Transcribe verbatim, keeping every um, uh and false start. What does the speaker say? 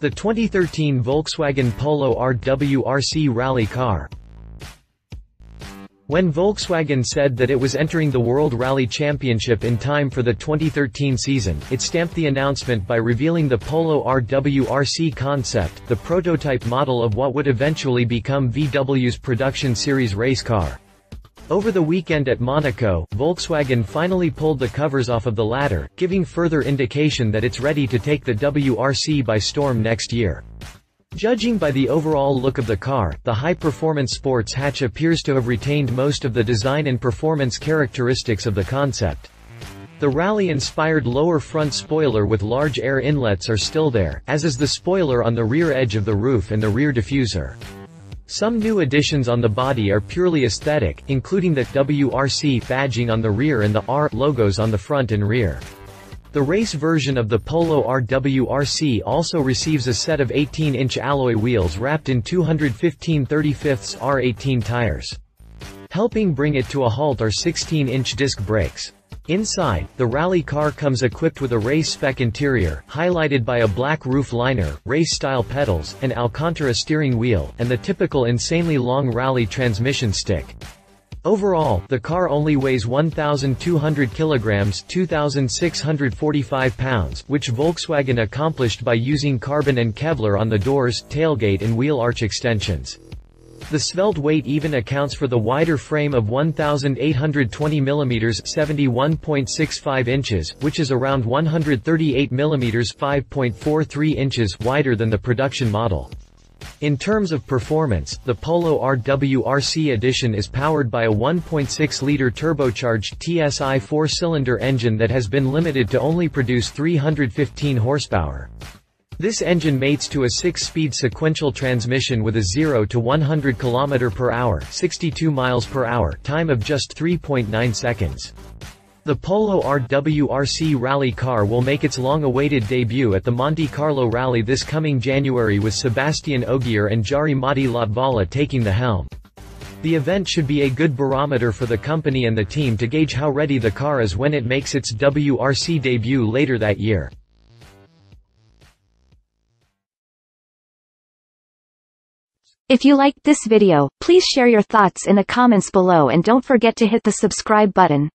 The twenty thirteen Volkswagen Polo R W R C rally car. When Volkswagen said that it was entering the World Rally Championship in time for the twenty thirteen season, it stamped the announcement by revealing the Polo R W R C concept, the prototype model of what would eventually become V W's production series race car. Over the weekend at Monaco, Volkswagen finally pulled the covers off of the latter, giving further indication that it's ready to take the W R C by storm next year. Judging by the overall look of the car, the high-performance sports hatch appears to have retained most of the design and performance characteristics of the concept. The rally-inspired lower front spoiler with large air inlets are still there, as is the spoiler on the rear edge of the roof and the rear diffuser. Some new additions on the body are purely aesthetic, including the W R C badging on the rear and the R logos on the front and rear. The race version of the Polo R W R C also receives a set of eighteen inch alloy wheels wrapped in two fifteen thirty-fifths R eighteen tires. Helping bring it to a halt are sixteen inch disc brakes. Inside, the rally car comes equipped with a race-spec interior, highlighted by a black roof liner, race-style pedals, an Alcantara steering wheel, and the typical insanely long rally transmission stick. Overall, the car only weighs one thousand two hundred kilograms (two thousand six hundred forty-five pounds), which Volkswagen accomplished by using carbon and Kevlar on the doors, tailgate and wheel arch extensions. The svelte weight even accounts for the wider frame of one thousand eight hundred twenty millimeters (seventy-one point six five inches), which is around one hundred thirty-eight millimeters (five point four three inches) wider than the production model. In terms of performance, the Polo R W R C edition is powered by a one point six liter turbocharged T S I four-cylinder engine that has been limited to only produce three hundred fifteen horsepower. This engine mates to a six-speed sequential transmission with a zero to one hundred kilometers per hour (sixty-two miles per hour) time of just three point nine seconds. The Polo R W R C rally car will make its long-awaited debut at the Monte Carlo Rally this coming January, with Sebastien Ogier and Jari-Matti Latvala taking the helm. The event should be a good barometer for the company and the team to gauge how ready the car is when it makes its W R C debut later that year. If you liked this video, please share your thoughts in the comments below and don't forget to hit the subscribe button.